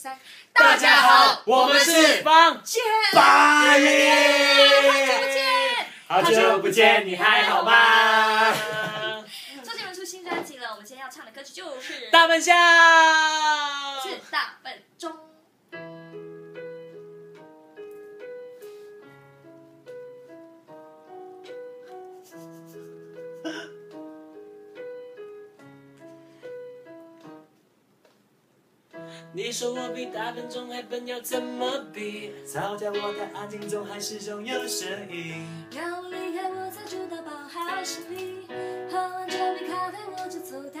3，大家好，我们是方健，拜耶！好久不见，你还好吗？周杰伦出新专辑了，我们今天要唱的歌曲就是《大笨象》，是大笨钟。 你说我比大笨钟还笨，要怎么比？吵架我的安静中还始终有声音。要离开我才知道抱好是你，喝完这杯咖啡我就走到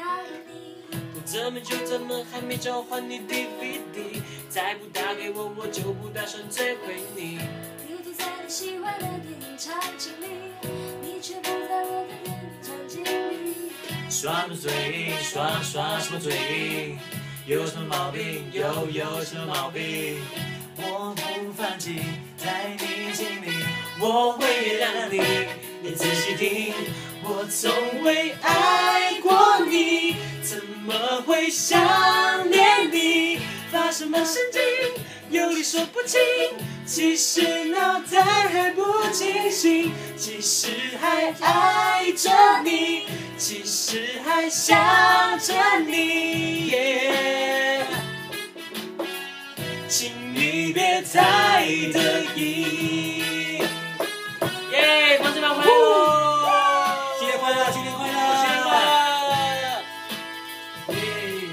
你。我这么久怎么还没召唤你 DVD？ 再不打给我，我就不打算追回你。你躲在你喜欢的电影场景里，你却不在我的电影场景里。耍什么嘴，耍什么嘴？ 有什么毛病？有什么毛病？我不放弃，在你心里，我会原谅你。你仔细听，我从未爱过你，怎么会想念你？发什么神经？有理说不清，其实脑袋还不清醒，其实还爱着你，其实还想着你。Yeah 请你别太得意。耶，同志们，新年快乐，新年快乐，新年快乐！耶！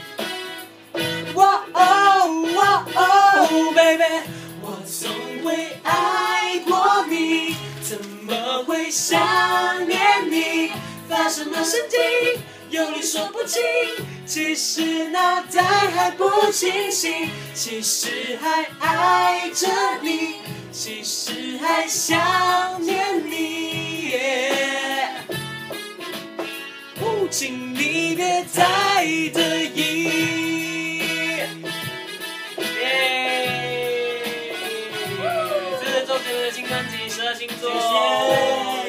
哇哦哇哦 ，baby， 我从未爱过你，怎么会想念你？发什么神经？有理说不清。 其实脑袋还不清醒，其实还爱着你，其实还想念你。请你别太得意。这是周杰伦的新专辑《12星座》，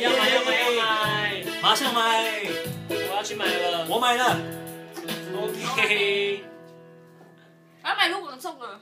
要买要买要买，马上买！我要去买了，我买了。OK， 我要买卢广仲啊！